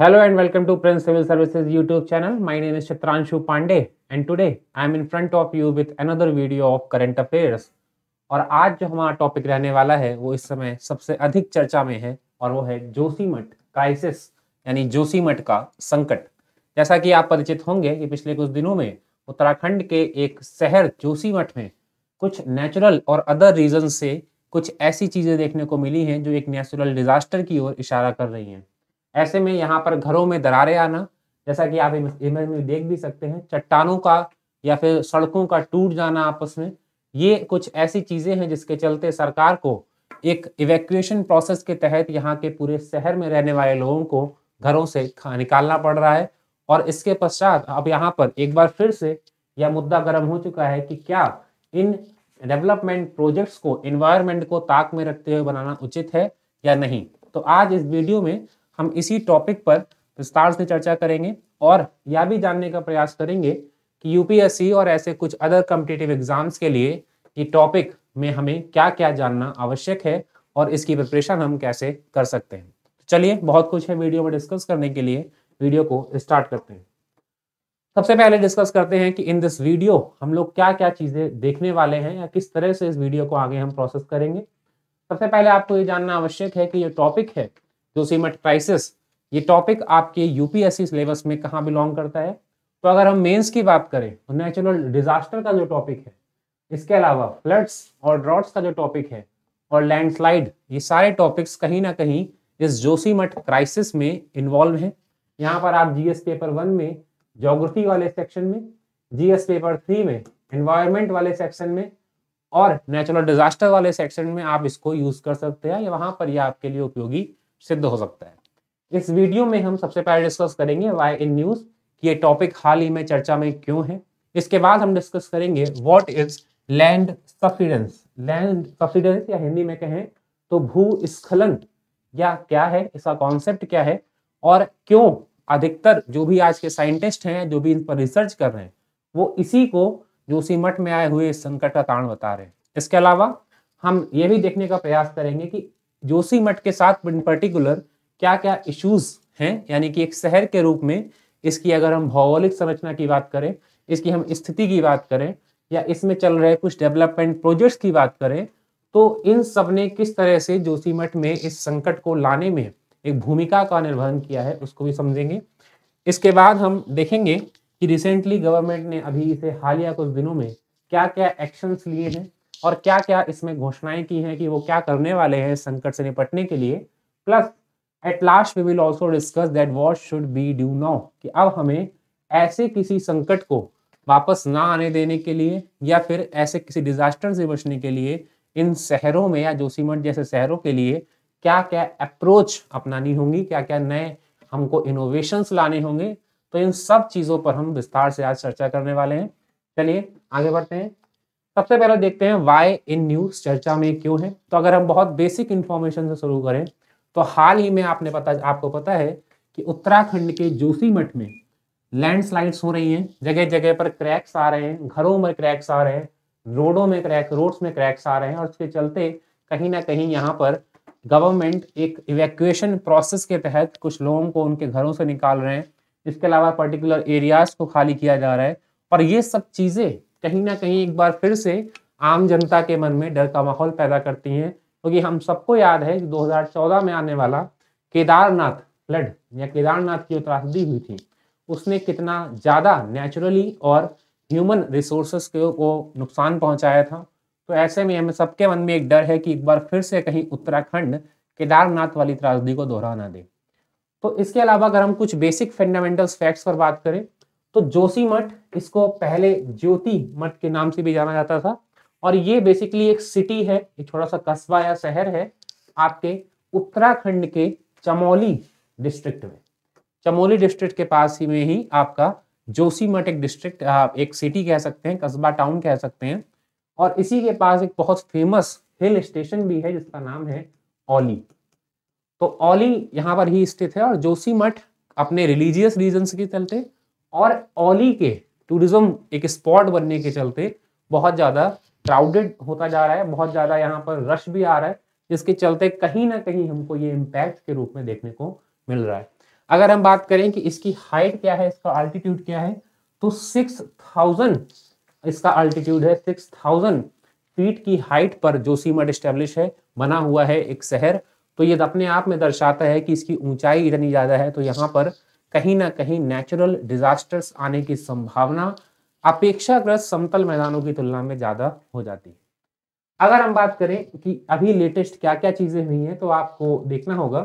Hello and welcome to Prince Civil Services YouTube channel. My name is Chitranshu Pandey and today I am in front of you with another video of current affairs. और आज जो हमारा topic रहने वाला है वो इस समय सबसे अधिक चर्चा में है और वो है जोशीमठ क्राइसिस यानी जोशीमठ का संकट। जैसा कि आप परिचित होंगे कि पिछले कुछ दिनों में उत्तराखंड के एक शहर जोशीमठ में कुछ नेचुरल और अदर रीजन से कुछ ऐसी चीजें देखने को मिली हैं जो एक नेचुरल डिजास्टर की ओर इशारा कर रही हैं। ऐसे में यहाँ पर घरों में दरारें आना, जैसा कि आप इमेज में देख भी सकते हैं, चट्टानों का या फिर सड़कों का टूट जाना आपस में, ये कुछ ऐसी चीजें हैं जिसके चलते सरकार को एक इवैक्यूएशन प्रोसेस के तहत यहाँ के पूरे शहर में रहने वाले लोगों को घरों से निकालना पड़ रहा है। और इसके पश्चात अब यहाँ पर एक बार फिर से यह मुद्दा गर्म हो चुका है कि क्या इन डेवलपमेंट प्रोजेक्ट्स को एनवायरमेंट को ताक में रखते हुए बनाना उचित है या नहीं। तो आज इस वीडियो में हम इसी टॉपिक पर विस्तार से चर्चा करेंगे और यह भी जानने का प्रयास करेंगे कि यूपीएससी और ऐसे कुछ अदर कॉम्पिटिटिव एग्जाम्स के लिए ये टॉपिक में हमें क्या क्या जानना आवश्यक है और इसकी प्रिपरेशन हम कैसे कर सकते हैं। चलिए, बहुत कुछ है वीडियो में डिस्कस करने के लिए, वीडियो को स्टार्ट करते हैं। सबसे पहले डिस्कस करते हैं कि इन दिस वीडियो हम लोग क्या क्या चीजें देखने वाले हैं या किस तरह से इस वीडियो को आगे हम प्रोसेस करेंगे। सबसे पहले आपको ये जानना आवश्यक है कि ये टॉपिक है जोशीमठ क्राइसिस, ये टॉपिक आपके यूपीएससी सिलेबस में कहाँ बिलोंग करता है। तो अगर हम मेंस की बात करें तो नेचुरल डिजास्टर का जो टॉपिक है, इसके अलावा फ्लड्स और ड्रॉट्स का जो टॉपिक है और लैंडस्लाइड, ये सारे टॉपिक्स कहीं ना कहीं इस जोशीमठ क्राइसिस में इन्वॉल्व हैं। यहाँ पर आप जीएस पेपर 1 में ज्योग्राफी वाले सेक्शन में, जीएस पेपर 3 में एनवायरमेंट वाले सेक्शन में और नेचुरल डिजास्टर वाले सेक्शन में आप इसको यूज कर सकते हैं या वहाँ पर यह आपके लिए उपयोगी सिद्ध हो सकता है। इस वीडियो में हम सबसे पहले डिस्कस करेंगे व्हाई इन न्यूज़, कि ये टॉपिक हाल ही में चर्चा में क्यों है। इसके बाद हम डिस्कस करेंगे what is land subsidence. Land subsidence या हिंदी में कहें तो भूस्खलन या क्या है, इसका कॉन्सेप्ट क्या है और क्यों अधिकतर जो भी आज के साइंटिस्ट हैं, जो भी इन पर रिसर्च कर रहे हैं, वो इसी को जोशीमठ में आए हुए संकट का कारण बता रहे हैं। इसके अलावा हम ये भी देखने का प्रयास करेंगे कि जोशीमठ के साथ इन पर्टिकुलर क्या क्या इश्यूज हैं, यानी कि एक शहर के रूप में इसकी अगर हम भौगोलिक संरचना की बात करें, इसकी हम स्थिति की बात करें या इसमें चल रहे कुछ डेवलपमेंट प्रोजेक्ट्स की बात करें, तो इन सब ने किस तरह से जोशीमठ में इस संकट को लाने में एक भूमिका का निर्वहन किया है, उसको भी समझेंगे। इसके बाद हम देखेंगे कि रिसेंटली गवर्नमेंट ने अभी इसे हालिया कुछ दिनों में क्या क्या एक्शंस लिए हैं और क्या क्या इसमें घोषणाएं की हैं कि वो क्या करने वाले हैं संकट से निपटने के लिए। Plus at last we will also discuss that what should be do now, कि अब हमें ऐसे किसी संकट को वापस ना आने देने के लिए या फिर ऐसे किसी डिजास्टर से बचने के लिए इन शहरों में या जोशीमठ जैसे शहरों के लिए क्या क्या अप्रोच अपनानी होंगी, क्या क्या नए हमको इनोवेशंस लाने होंगे। तो इन सब चीज़ों पर हम विस्तार से आज चर्चा करने वाले हैं। चलिए आगे बढ़ते हैं। सबसे पहले देखते हैं व्हाई इन न्यूज़ चर्चा में क्यों है। तो अगर हम बहुत बेसिक इन्फॉर्मेशन से शुरू करें तो हाल ही में आपको पता है कि उत्तराखंड के जोशीमठ में लैंडस्लाइड्स हो रही हैं, जगह जगह पर क्रैक्स आ रहे हैं, घरों में क्रैक्स आ रहे हैं, रोड्स में क्रैक्स आ रहे हैं और उसके चलते कहीं ना कहीं यहाँ पर गवर्नमेंट एक इवैक्यूएशन प्रोसेस के तहत कुछ लोगों को उनके घरों से निकाल रहे हैं। इसके अलावा पर्टिकुलर एरियाज को खाली किया जा रहा है और ये सब चीज़ें कहीं ना कहीं एक बार फिर से आम जनता के मन में डर का माहौल पैदा करती हैं, क्योंकि हम सबको याद है कि 2014 में आने वाला केदारनाथ फ्लड या केदारनाथ की त्रासदी हुई थी, उसने कितना ज़्यादा नेचुरली और ह्यूमन रिसोर्सेस को नुकसान पहुंचाया था। तो ऐसे में हमें सबके मन में एक डर है कि एक बार फिर से कहीं उत्तराखंड केदारनाथ वाली त्रासदी को दोहरा ना दे। तो इसके अलावा अगर हम कुछ बेसिक फंडामेंटल्स फैक्ट्स पर बात करें तो जोशीमठ, इसको पहले ज्योति मठ के नाम से भी जाना जाता था और ये बेसिकली एक सिटी है, एक छोटा सा कस्बा या शहर है आपके उत्तराखंड के चमोली डिस्ट्रिक्ट में। चमोली डिस्ट्रिक्ट के पास ही में ही आपका जोशीमठ एक डिस्ट्रिक्ट, एक सिटी कह सकते हैं, कस्बा टाउन कह सकते हैं और इसी के पास एक बहुत फेमस हिल स्टेशन भी है जिसका नाम है औली। तो औली यहाँ पर ही स्थित है और जोशीमठ अपने रिलीजियस रीजन्स के चलते और औली के टूरिज्म एक स्पॉट बनने के चलते बहुत ज़्यादा क्राउडेड होता जा रहा है, बहुत ज़्यादा यहाँ पर रश भी आ रहा है, जिसके चलते कहीं ना कहीं हमको ये इम्पैक्ट के रूप में देखने को मिल रहा है। अगर हम बात करें कि इसकी हाइट क्या है, इसका अल्टीट्यूड क्या है, तो 6000 इसका अल्टीट्यूड है। 6000 फीट की हाइट पर जोशीमठ एस्टेब्लिश है, बना हुआ है एक शहर। तो ये अपने आप में दर्शाता है कि इसकी ऊंचाई इतनी ज्यादा है, तो यहाँ पर कहीं ना कहीं नेचुरल डिजास्टर्स आने की संभावना अपेक्षाकृत समतल मैदानों की तुलना में ज्यादा हो जाती है। अगर हम बात करें कि अभी लेटेस्ट क्या क्या चीजें हुई हैं, तो आपको देखना होगा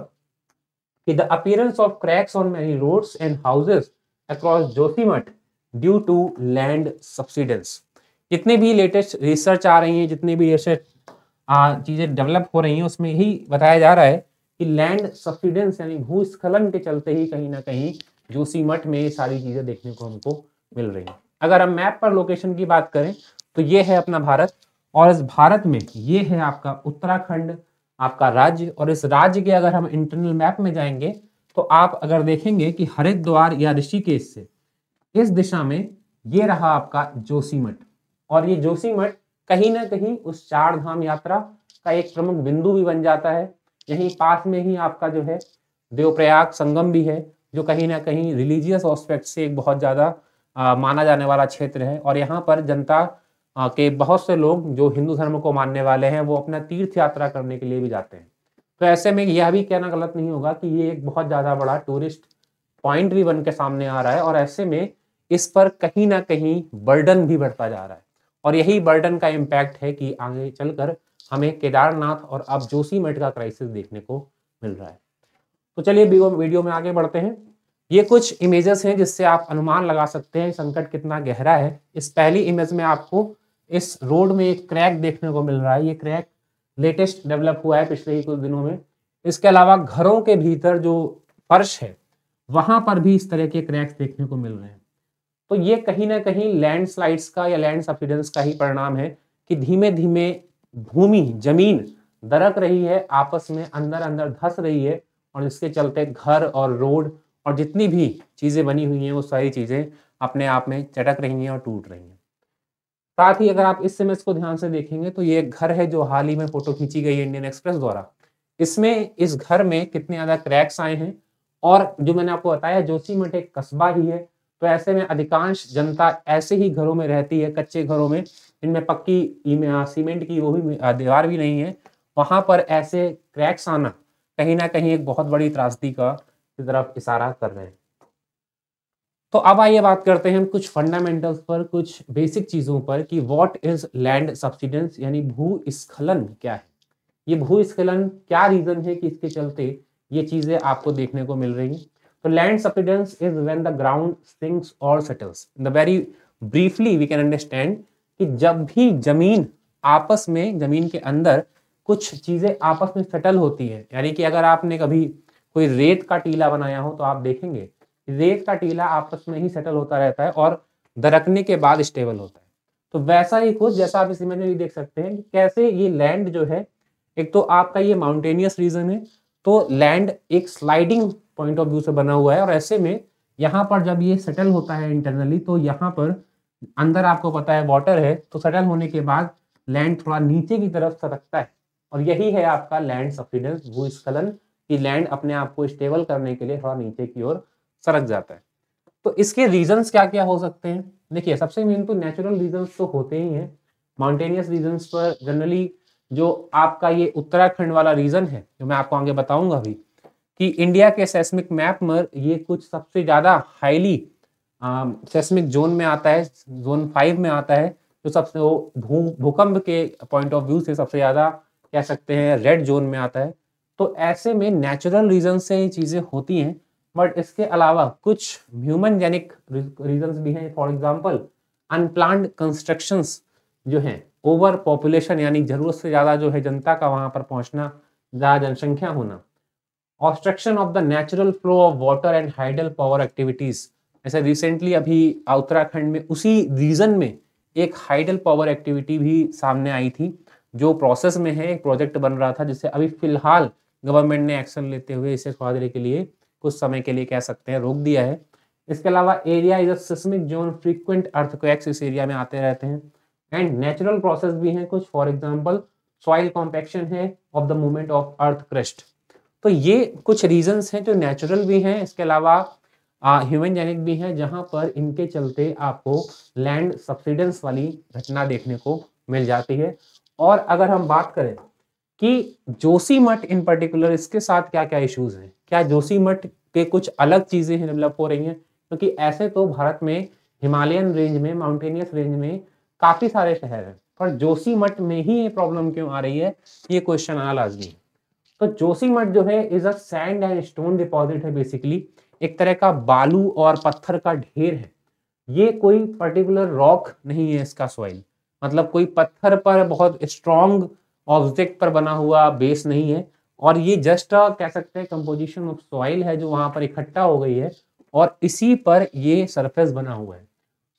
कि the appearance of cracks on many roads and houses across Joshimath due to land subsidence. जितने भी लेटेस्ट रिसर्च आ रही है, जितने भी ऐसे चीजें डेवलप हो रही हैं, उसमें यही बताया जा रहा है कि लैंड सब्सिडेंस यानी भूस्खलन के चलते ही कहीं ना कहीं जोशीमठ में ये सारी चीजें देखने को हमको मिल रही हैं। अगर हम मैप पर लोकेशन की बात करें तो ये है अपना भारत, और इस भारत में ये है आपका उत्तराखंड, आपका राज्य। और इस राज्य के अगर हम इंटरनल मैप में जाएंगे तो आप अगर देखेंगे कि हरिद्वार या ऋषिकेश से इस दिशा में ये रहा आपका जोशीमठ, और ये जोशीमठ कहीं ना कहीं उस चार धाम यात्रा का एक प्रमुख बिंदु भी बन जाता है। यहीं पास में ही आपका जो है देवप्रयाग संगम भी है, जो कहीं ना कहीं रिलीजियस ऑस्पेक्ट से एक बहुत ज़्यादा माना जाने वाला क्षेत्र है। और यहाँ पर जनता के बहुत से लोग जो हिंदू धर्म को मानने वाले हैं, वो अपना तीर्थ यात्रा करने के लिए भी जाते हैं। तो ऐसे में यह भी कहना गलत नहीं होगा कि ये एक बहुत ज़्यादा बड़ा टूरिस्ट पॉइंट भी बन के सामने आ रहा है, और ऐसे में इस पर कहीं ना कहीं बर्डन भी बढ़ता जा रहा है। और यही बर्डन का इम्पैक्ट है कि आगे चलकर हमें केदारनाथ और अब जोशीमठ का क्राइसिस देखने को मिल रहा है। तो चलिए वीडियो में आगे बढ़ते हैं। ये कुछ इमेजेस हैं जिससे आप अनुमान लगा सकते हैं संकट कितना गहरा है। इस पहली इमेज में आपको इस रोड में एक क्रैक देखने को मिल रहा है। ये क्रैक लेटेस्ट डेवलप हुआ है पिछले ही कुछ दिनों में। इसके अलावा घरों के भीतर जो फर्श है वहां पर भी इस तरह के क्रैक्स देखने को मिल रहे हैं। तो ये कहीं ना कहीं लैंडस्लाइड्स का या लैंड सब्सिडेंस का ही परिणाम है कि धीमे धीमे भूमि, जमीन दरक रही है, आपस में अंदर अंदर धंस रही है, और इसके चलते घर और रोड और जितनी भी चीज़ें बनी हुई हैं वो सारी चीज़ें अपने आप में चटक रही हैं और टूट रही हैं। साथ ही अगर आप इस समय इसको ध्यान से देखेंगे तो ये घर है जो हाल ही में फोटो खींची गई है इंडियन एक्सप्रेस द्वारा। इसमें इस घर में कितने ज़्यादा क्रैक्स आए हैं, और जो मैंने आपको बताया जोशीमठ एक कस्बा ही है, तो ऐसे में अधिकांश जनता ऐसे ही घरों में रहती है, कच्चे घरों में, इनमें पक्की सीमेंट की वो भी दीवार भी नहीं है। वहाँ पर ऐसे क्रैक्स आना कहीं ना कहीं एक बहुत बड़ी त्रासदी का की तरफ इशारा कर रहे हैं। तो अब आइए बात करते हैं हम कुछ फंडामेंटल्स पर, कुछ बेसिक चीज़ों पर कि व्हाट इज लैंड सब्सिडेंस यानी भूस्खलन क्या है। ये भूस्खलन क्या रीज़न है कि इसके चलते ये चीज़ें आपको देखने को मिल रही हैं। तो land subsidence is when the ground sinks और settles. The very briefly we can understand कि जब भी जमीन आपस में, जमीन के अंदर कुछ चीज़ें आपस में सेटल होती हैं, यानी कि अगर आपने कभी कोई रेत का टीला बनाया हो तो आप देखेंगे रेत का टीला आपस में ही सेटल होता रहता है और दरकने के बाद स्टेबल होता है। तो वैसा ही कुछ, जैसा आप इस इमेज में भी देख सकते हैं कि कैसे ये लैंड जो है, एक तो आपका ये माउंटेनियस रीजन है, तो लैंड एक स्लाइडिंग पॉइंट ऑफ व्यू से बना हुआ है, और ऐसे में यहाँ पर जब ये सेटल होता है इंटरनली तो यहाँ पर अंदर आपको पता है वाटर है, तो सेटल होने के बाद लैंड थोड़ा नीचे की तरफ सरकता है, और यही है आपका लैंड सब्सिडेंस, भूस्खलन, कि लैंड अपने आप को स्टेबल करने के लिए थोड़ा नीचे की ओर सरक जाता है। तो इसके रीजंस क्या क्या हो सकते हैं? देखिए, सबसे मेन तो नेचुरल रीजंस तो होते ही हैं। माउंटेनियस रीजंस पर जनरली जो आपका ये उत्तराखंड वाला रीजन है, जो मैं आपको आगे बताऊंगा भी, कि इंडिया के सेस्मिक मैप में ये कुछ सबसे ज़्यादा हाईली सेस्मिक जोन में आता है, जोन 5 में आता है, जो सबसे वो भूकंप के पॉइंट ऑफ व्यू से सबसे ज़्यादा कह सकते हैं रेड जोन में आता है। तो ऐसे में नेचुरल रीजन से ये चीज़ें होती हैं, बट इसके अलावा कुछ ह्यूमन जेनिक रीजन्स भी हैं। फॉर एग्जांपल अनप्लान्ड कंस्ट्रक्शंस जो हैं, ओवर पॉपुलेशन यानी ज़रूरत से ज़्यादा जो है जनता का वहाँ पर पहुँचना, ज़्यादा जनसंख्या होना, obstruction of the natural flow of water and hydel power activities. ऐसे रिसेंटली अभी उत्तराखंड में उसी रीजन में एक हाइडल पावर एक्टिविटी भी सामने आई थी, जो प्रोसेस में है, एक प्रोजेक्ट बन रहा था, जिससे अभी फिलहाल गवर्नमेंट ने एक्शन लेते हुए इसे थोड़ा देर के लिए, कुछ समय के लिए कह सकते हैं, रोक दिया है। इसके अलावा area is a seismic zone, frequent earthquakes इस एरिया में आते रहते हैं, एंड नेचुरल प्रोसेस भी हैं कुछ। फॉर एग्जांपल सॉइल कॉम्पेक्शन है of the movement of earth crust. तो ये कुछ रीजंस हैं जो नेचुरल भी हैं, इसके अलावा ह्यूमन जेनेटिक भी हैं, जहां पर इनके चलते आपको लैंड सब्सिडेंस वाली घटना देखने को मिल जाती है। और अगर हम बात करें कि जोशीमठ इन पर्टिकुलर, इसके साथ क्या क्या इश्यूज हैं, क्या जोशीमठ के कुछ अलग चीजें डेवलप हो रही हैं, क्योंकि ऐसे तो भारत में हिमालयन रेंज में, माउंटेनियस रेंज में काफी सारे शहर हैं, पर जोशीमठ में ही ये प्रॉब्लम क्यों आ रही है, ये क्वेश्चन आना लाजमी है। तो जोशीमठ जो है is a sand and stone deposit है, बेसिकली एक तरह का बालू और पत्थर का ढेर है, ये कोई पर्टिकुलर रॉक नहीं है इसका सॉइल, मतलब कोई पत्थर पर बहुत स्ट्रॉन्ग ऑब्जेक्ट पर बना हुआ बेस नहीं है, और ये जस्ट कह सकते हैं कंपोजिशन ऑफ सॉइल है जो वहां पर इकट्ठा हो गई है और इसी पर ये सरफेस बना हुआ है।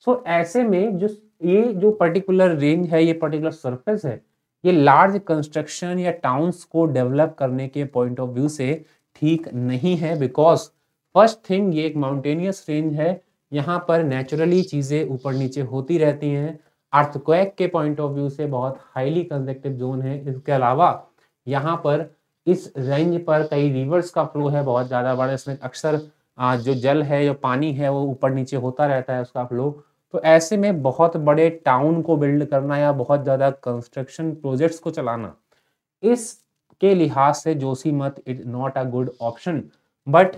सो ऐसे में जो ये जो पर्टिकुलर रेंज है, ये पर्टिकुलर सरफेस है, ये लार्ज कंस्ट्रक्शन या टाउन्स को डेवलप करने के पॉइंट ऑफ व्यू से ठीक नहीं है, बिकॉज फर्स्ट थिंग ये एक माउंटेनियस रेंज है, यहाँ पर नेचुरली चीज़ें ऊपर नीचे होती रहती हैं, अर्थक्वेक के पॉइंट ऑफ व्यू से बहुत हाईली कंजक्टिव जोन है। इसके अलावा यहाँ पर इस रेंज पर कई रिवर्स का फ्लो है बहुत ज़्यादा बड़ा, इसमें अक्सर जो जल है, जो पानी है वो ऊपर नीचे होता रहता है उसका फ्लो। तो ऐसे में बहुत बड़े टाउन को बिल्ड करना या बहुत ज़्यादा कंस्ट्रक्शन प्रोजेक्ट्स को चलाना, इसके लिहाज से Joshimath is not a good option. But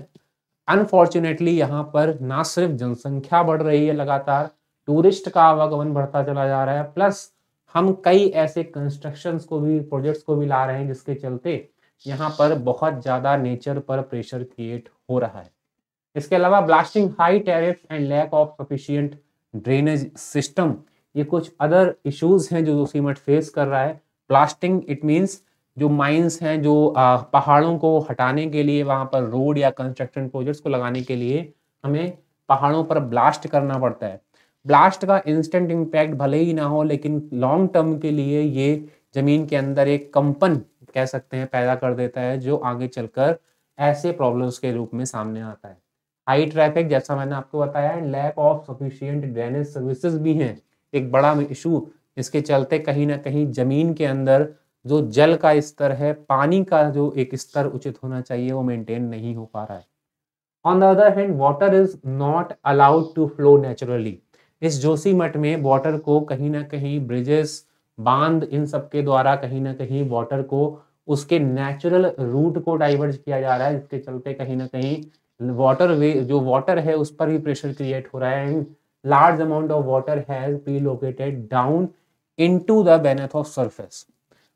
unfortunately यहाँ पर ना सिर्फ जनसंख्या बढ़ रही है लगातार, टूरिस्ट का आवागमन बढ़ता चला जा रहा है, प्लस हम कई ऐसे कंस्ट्रक्शंस को भी, प्रोजेक्ट्स को भी ला रहे हैं, जिसके चलते यहाँ पर बहुत ज़्यादा नेचर पर प्रेशर क्रिएट हो रहा है। इसके अलावा blasting, high tariffs and lack of sufficient drainage system, ये कुछ अदर इश्यूज हैं जो जोशीमठ फेस कर रहा है। ब्लास्टिंग इट मीन्स जो माइंस हैं, जो पहाड़ों को हटाने के लिए वहाँ पर रोड या कंस्ट्रक्शन प्रोजेक्ट्स को लगाने के लिए हमें पहाड़ों पर ब्लास्ट करना पड़ता है। ब्लास्ट का इंस्टेंट इम्पैक्ट भले ही ना हो, लेकिन लॉन्ग टर्म के लिए ये ज़मीन के अंदर एक कंपन कह सकते हैं पैदा कर देता है, जो आगे चलकर ऐसे प्रॉब्लम्स के रूप में सामने आता है। हाई ट्रैफिक जैसा मैंने आपको बताया, lack of sufficient drainage services भी हैं एक बड़ा इशू, इसके चलते कहीं ना कहीं ज़मीन के अंदर जो जल का स्तर है, पानी का जो एक स्तर उचित होना चाहिए, वो मेंटेन नहीं हो पा रहा है। On the other hand water is not allowed to flow naturally, इस जोशीमठ में वाटर को कहीं ना कहीं ब्रिजेस, बांध, इन सब के द्वारा कहीं ना कहीं वाटर को उसके नेचुरल रूट को डाइवर्ट किया जा रहा है, इसके चलते कहीं ना कहीं वाटर वे, जो वाटर है उस पर भी प्रेशर क्रिएट हो रहा है। And large amount of water has be located down into the beneath of surface.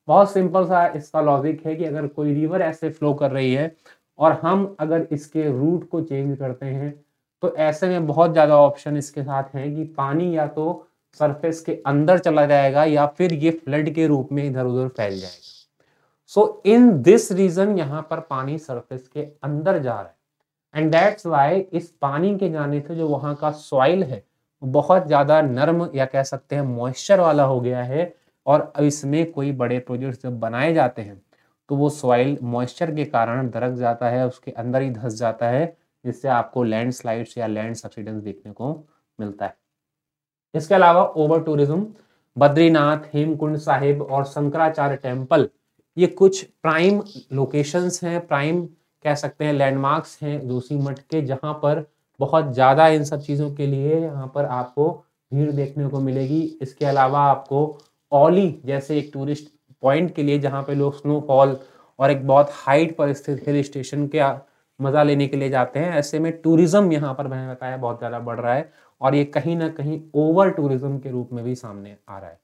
बहुत सिंपल सा इसका लॉजिक है कि अगर कोई रिवर ऐसे फ्लो कर रही है और हम अगर इसके रूट को चेंज करते हैं, तो ऐसे में बहुत ज़्यादा ऑप्शन इसके साथ हैं कि पानी या तो सरफेस के अंदर चला जाएगा या फिर ये फ्लड के रूप में इधर उधर फैल जाएगा। सो इन दिस रीजन यहाँ पर पानी सरफेस के अंदर जा रहा है, एंड दैट्स वाई इस पानी के जाने से जो वहाँ का सॉइल है बहुत ज़्यादा नर्म या कह सकते हैं मॉइस्चर वाला हो गया है, और इसमें कोई बड़े प्रोजेक्ट्स जब बनाए जाते हैं तो वो सॉइल मॉइस्चर के कारण दरक जाता है, उसके अंदर ही धंस जाता है, जिससे आपको लैंडस्लाइड्स या लैंड सब्सिडेंस देखने को मिलता है। इसके अलावा ओवर टूरिज्म, बद्रीनाथ, हेमकुंड साहिब और शंकराचार्य टेम्पल, ये कुछ प्राइम लोकेशंस हैं, प्राइम कह सकते हैं लैंडमार्क्स हैं जोशीमठ के, जहाँ पर बहुत ज़्यादा इन सब चीज़ों के लिए यहाँ पर आपको भीड़ देखने को मिलेगी। इसके अलावा आपको औली जैसे एक टूरिस्ट पॉइंट के लिए, जहाँ पे लोग स्नोफॉल और एक बहुत हाइट पर स्थित हिल स्टेशन के मज़ा लेने के लिए जाते हैं, ऐसे में टूरिज़्म यहाँ पर मैंने बताया बहुत ज़्यादा बढ़ रहा है, और ये कहीं ना कहीं ओवर टूरिज़्म के रूप में भी सामने आ रहा है।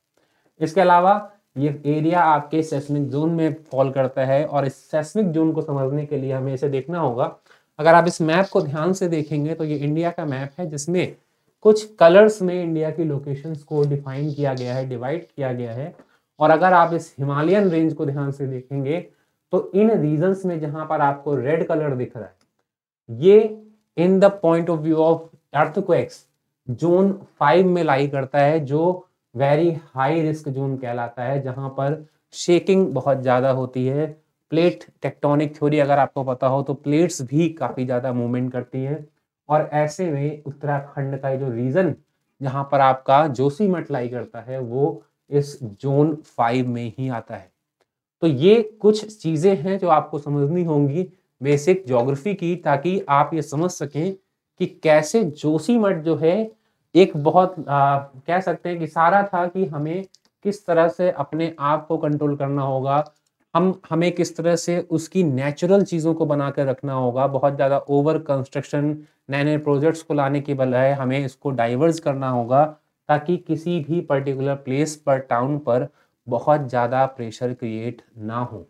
इसके अलावा ये एरिया आपके सेस्मिक जोन में फॉल करता है, और इस सेस्मिक जोन को समझने के लिए हमें इसे देखना होगा। अगर आप इस मैप को ध्यान से देखेंगे तो ये इंडिया का मैप है, जिसमें कुछ कलर्स में इंडिया की लोकेशंस को डिफाइन किया गया है, डिवाइड किया गया है। और अगर आप इस हिमालयन रेंज को ध्यान से देखेंगे तो इन रीजन्स में जहां पर आपको रेड कलर दिख रहा है, ये in the point of view of earthquakes zone 5 में लाई करता है, जो वेरी हाई रिस्क जोन कहलाता है, जहां पर शेकिंग बहुत ज़्यादा होती है। प्लेट टेक्टोनिक थ्योरी अगर आपको पता हो तो प्लेट्स भी काफ़ी ज़्यादा मूवमेंट करती हैं, और ऐसे में उत्तराखंड का जो रीजन जहाँ पर आपका जोशीमठ लाई करता है, वो इस जोन 5 में ही आता है। तो ये कुछ चीजें हैं जो आपको समझनी होंगी बेसिक ज्योग्राफी की, ताकि आप ये समझ सकें कि कैसे जोशीमठ जो है एक बहुत कह सकते हैं कि सारा था कि हमें किस तरह से अपने आप को कंट्रोल करना होगा, हमें किस तरह से उसकी नेचुरल चीज़ों को बना कर रखना होगा। बहुत ज़्यादा ओवर कंस्ट्रक्शन नए नए प्रोजेक्ट्स को लाने के बजाय हमें इसको डाइवर्स करना होगा ताकि किसी भी पर्टिकुलर प्लेस पर, टाउन पर बहुत ज़्यादा प्रेशर क्रिएट ना हो।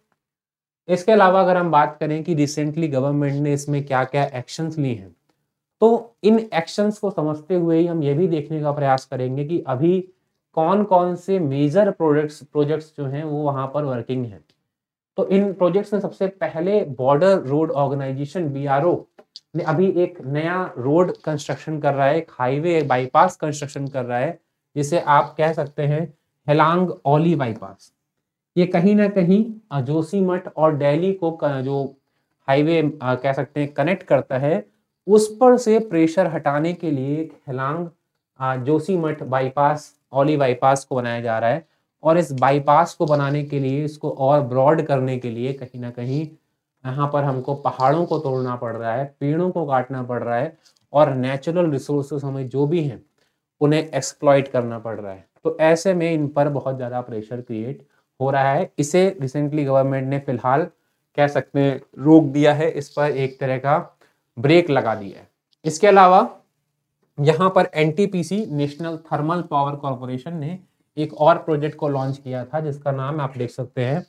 इसके अलावा अगर हम बात करें कि रिसेंटली गवर्नमेंट ने इसमें क्या क्या एक्शंस लिए हैं, तो इन एक्शंस को समझते हुए ही हम ये भी देखने का प्रयास करेंगे कि अभी कौन कौन से मेजर प्रोजेक्ट्स जो हैं वो वहाँ पर वर्किंग हैं। तो इन प्रोजेक्ट्स में सबसे पहले बॉर्डर रोड ऑर्गेनाइजेशन BRO ने अभी एक नया रोड कंस्ट्रक्शन कर रहा है, एक हाईवे बाईपास कंस्ट्रक्शन कर रहा है जिसे आप कह सकते हैं हेलांग औली बाईपास। ये कहीं ना कहीं जोशीमठ और दिल्ली को जो हाईवे कह सकते हैं कनेक्ट करता है, उस पर से प्रेशर हटाने के लिए हेलांग जोशीमठ बाईपास औली बाईपास को बनाया जा रहा है। और इस बाईपास को बनाने के लिए, इसको और ब्रॉड करने के लिए कहीं ना कहीं यहाँ पर हमको पहाड़ों को तोड़ना पड़ रहा है, पेड़ों को काटना पड़ रहा है और नेचुरल रिसोर्सेज हमें जो भी हैं उन्हें एक्सप्लॉइट करना पड़ रहा है। तो ऐसे में इन पर बहुत ज़्यादा प्रेशर क्रिएट हो रहा है। इसे रिसेंटली गवर्नमेंट ने फिलहाल कह सकते हैं रोक दिया है, इस पर एक तरह का ब्रेक लगा दिया है। इसके अलावा यहाँ पर NTPC national thermal power corporation ने एक और प्रोजेक्ट को लॉन्च किया था जिसका नाम आप देख सकते हैं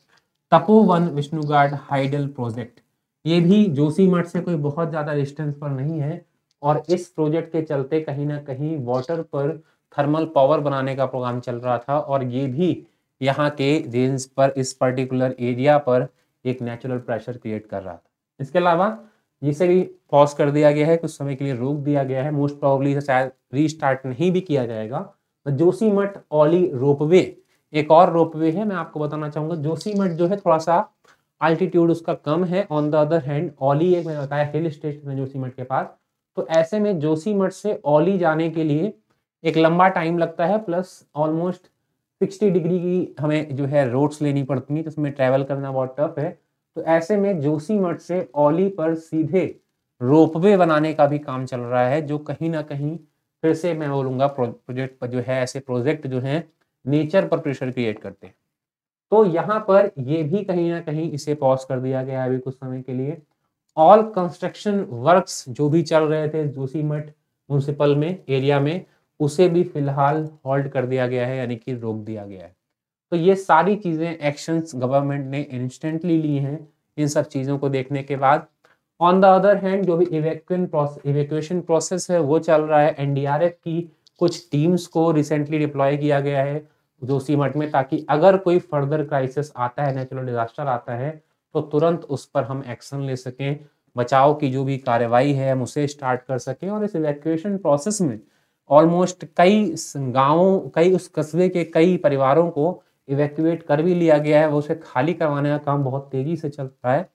तपोवन विष्णुगाड हाइडल प्रोजेक्ट। ये भी जोशीमठ से कोई बहुत ज़्यादा डिस्टेंस पर नहीं है और इस प्रोजेक्ट के चलते कहीं ना कहीं वाटर पर थर्मल पावर बनाने का प्रोग्राम चल रहा था और ये भी यहाँ के रेंज पर, इस पर्टिकुलर एरिया पर एक नेचुरल प्रेशर क्रिएट कर रहा था। इसके अलावा जिसे भी पॉज कर दिया गया है, कुछ समय के लिए रोक दिया गया है, मोस्ट प्रोबेबली शायद रीस्टार्ट नहीं भी किया जाएगा। जोशीमठ औली रोपवे एक और रोपवे है, मैं आपको बताना चाहूँगा। जोशीमठ जो है थोड़ा सा अल्टीट्यूड उसका कम है, on the other hand Auli एक मैंने बताया हिल स्टेशन है जोशीमठ के पास। तो ऐसे में जोशीमठ से औली जाने के लिए एक लंबा टाइम लगता है, प्लस ऑलमोस्ट 60 डिग्री की हमें जो है रोड्स लेनी पड़ती है, तो उसमें ट्रैवल करना बहुत टफ है। तो ऐसे में जोशीमठ से औली पर सीधे रोपवे बनाने का भी काम चल रहा है, जो कहीं ना कहीं फिर से मैं बोलूँगा प्रोजेक्ट पर जो है, ऐसे प्रोजेक्ट जो हैं नेचर पर प्रेशर क्रिएट करते हैं। तो यहाँ पर ये भी कहीं ना कहीं इसे पॉज कर दिया गया है अभी कुछ समय के लिए। ऑल कंस्ट्रक्शन वर्क्स जो भी चल रहे थे जोशीमठ म्यूनसिपल में, एरिया में, उसे भी फिलहाल हॉल्ट कर दिया गया है, यानी कि रोक दिया गया है। तो ये सारी चीज़ें एक्शंस गवर्नमेंट ने इंस्टेंटली ली हैं इन सब चीज़ों को देखने के बाद। ऑन द अदर हैंड जो भी इवैक्यूएशन प्रोसेस है वो चल रहा है। NDRF की कुछ टीम्स को रिसेंटली डिप्लॉय किया गया है जोशीमठ में, ताकि अगर कोई फर्दर क्राइसिस आता है, नेचुरल डिजास्टर आता है, तो तुरंत उस पर हम एक्शन ले सकें, बचाव की जो भी कार्रवाई है हम उसे स्टार्ट कर सकें। और इस इवैक्यूएशन प्रोसेस में ऑलमोस्ट कई गाँवों, कई उस कस्बे के कई परिवारों को इवैक्यूएट कर भी लिया गया है, वो उसे खाली करवाने का काम बहुत तेज़ी से चल रहा है।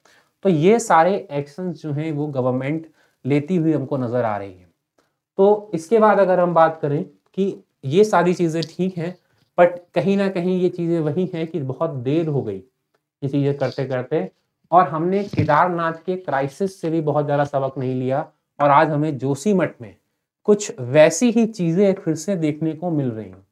तो ये सारे एक्शंस जो हैं वो गवर्नमेंट लेती हुई हमको नज़र आ रही है। तो इसके बाद अगर हम बात करें कि ये सारी चीज़ें ठीक हैं, बट कहीं ना कहीं ये चीज़ें वही हैं कि बहुत देर हो गई ये चीज़ें करते करते, और हमने केदारनाथ के क्राइसिस से भी बहुत ज़्यादा सबक नहीं लिया। और आज हमें जोशीमठ में कुछ वैसी ही चीज़ें फिर से देखने को मिल रही हैं।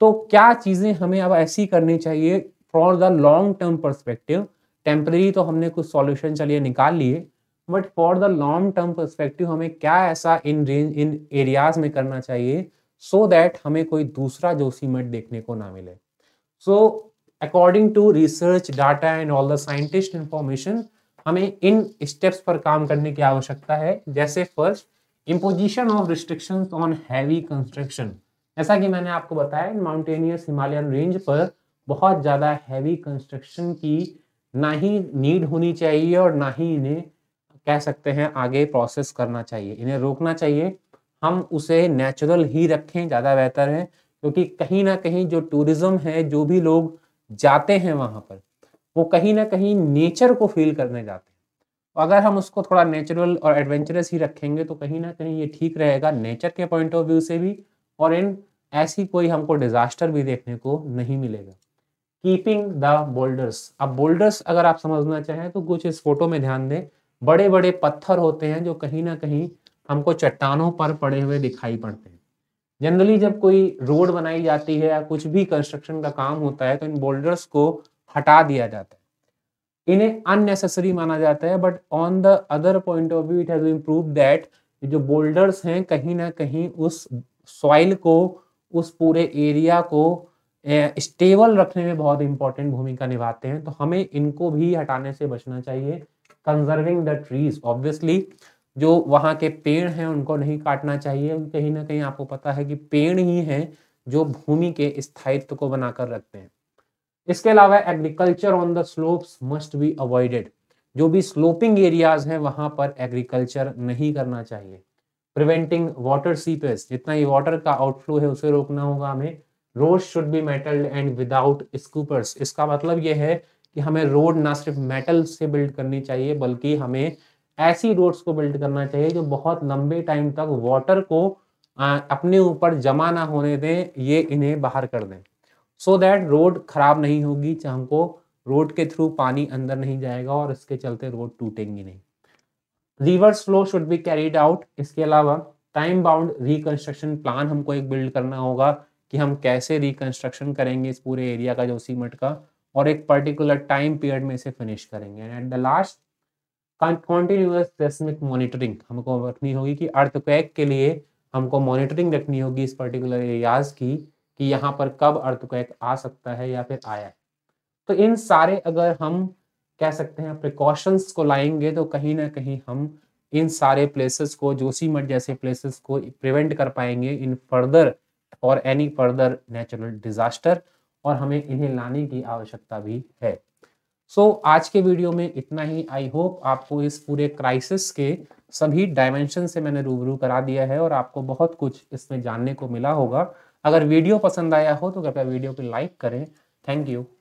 तो क्या चीज़ें हमें अब ऐसी करनी चाहिए for the long term perspective? Temporary तो हमने कुछ सॉल्यूशन चलिए निकाल लिए, but for the long term perspective हमें क्या ऐसा इन एरियाज में करना चाहिए सो दैट हमें कोई दूसरा जोशीमठ देखने को ना मिले? So according to research data and all the scientist information, हमें इन स्टेप्स पर काम करने की आवश्यकता है। जैसे first, imposition of restrictions on heavy construction. जैसा कि मैंने आपको बताया, माउंटेनियस हिमालयन रेंज पर बहुत ज़्यादा हैवी कंस्ट्रक्शन की ना ही नीड होनी चाहिए और ना ही इन्हें कह सकते हैं आगे प्रोसेस करना चाहिए, इन्हें रोकना चाहिए। हम उसे नेचुरल ही रखें ज़्यादा बेहतर है, क्योंकि कहीं ना कहीं जो टूरिज़्म है, जो भी लोग जाते हैं वहाँ पर, वो कहीं ना कहीं नेचर को फील करने जाते हैं। अगर हम उसको थोड़ा नेचुरल और एडवेंचरस ही रखेंगे तो कहीं ना कहीं ये ठीक रहेगा नेचर के पॉइंट ऑफ व्यू से भी, और ऐसी कोई हमको डिज़ास्टर भी देखने को नहीं मिलेगा। Keeping the boulders. अब बोल्डर्स अगर आप समझना चाहें तो कुछ इस फोटो में ध्यान दें, बड़े बड़े पत्थर होते हैं जो कहीं ना कहीं हमको चट्टानों पर पड़े हुए दिखाई पड़ते हैं। जनरली जब कोई रोड बनाई जाती है या कुछ भी कंस्ट्रक्शन का काम होता है तो इन बोल्डर्स को हटा दिया जाता है, इन्हें अननेसेसरी माना जाता है। But on the other point of view it has been proved that जो बोल्डर्स हैं कहीं ना कहीं उस सॉइल को, उस पूरे एरिया को स्टेबल रखने में बहुत इंपॉर्टेंट भूमिका निभाते हैं। तो हमें इनको भी हटाने से बचना चाहिए, कंजर्विंग द ट्रीज। ऑब्वियसली जो वहाँ के पेड़ हैं उनको नहीं काटना चाहिए, कहीं ना कहीं आपको पता है कि पेड़ ही हैं जो भूमि के स्थायित्व को बनाकर रखते हैं। इसके अलावा agriculture on the slopes must be avoided, जो भी स्लोपिंग एरियाज हैं वहाँ पर एग्रीकल्चर नहीं करना चाहिए। प्रिवेंटिंग वाटर सीपेज, जितना ये वाटर का आउटफ्लो है उसे रोकना होगा हमें। Road should be metalled and without scuppers, इसका मतलब ये है कि हमें रोड ना सिर्फ मेटल से बिल्ड करनी चाहिए बल्कि हमें ऐसी रोड्स को बिल्ड करना चाहिए जो बहुत लंबे टाइम तक वाटर को अपने ऊपर जमा ना होने दें, ये इन्हें बाहर कर दें, सो दैट रोड खराब नहीं होगी, हमको रोड के थ्रू पानी अंदर नहीं जाएगा और इसके चलते रोड टूटेंगी नहीं। Reverse flow should be carried out. इसके अलावा टाइम बाउंड रिकंस्ट्रक्शन प्लान हमको एक बिल्ड करना होगा कि हम कैसे रिकंस्ट्रक्शन करेंगे इस पूरे एरिया का, जोशीमठ का, और एक पर्टिकुलर टाइम पीरियड में इसे फिनिश करेंगे। And at the last continuous seismic monitoring हमको रखनी होगी कि अर्थक्वेक के लिए हमको मॉनिटरिंग रखनी होगी इस पर्टिकुलर एरियाज की, कि यहाँ पर कब अर्थक्वेक आ सकता है या फिर आया है। तो इन सारे अगर हम कह सकते हैं प्रिकॉशंस को लाएंगे तो कहीं ना कहीं हम इन सारे प्लेसेस को, जोशीमठ जैसे प्लेसेस को प्रिवेंट कर पाएंगे इन फर्दर और एनी फर्दर नेचुरल डिजास्टर, और हमें इन्हें लाने की आवश्यकता भी है। सो आज के वीडियो में इतना ही। आई होप आपको इस पूरे क्राइसिस के सभी डायमेंशन से मैंने रूबरू करा दिया है और आपको बहुत कुछ इसमें जानने को मिला होगा। अगर वीडियो पसंद आया हो तो कृपया वीडियो को लाइक करें। Thank you.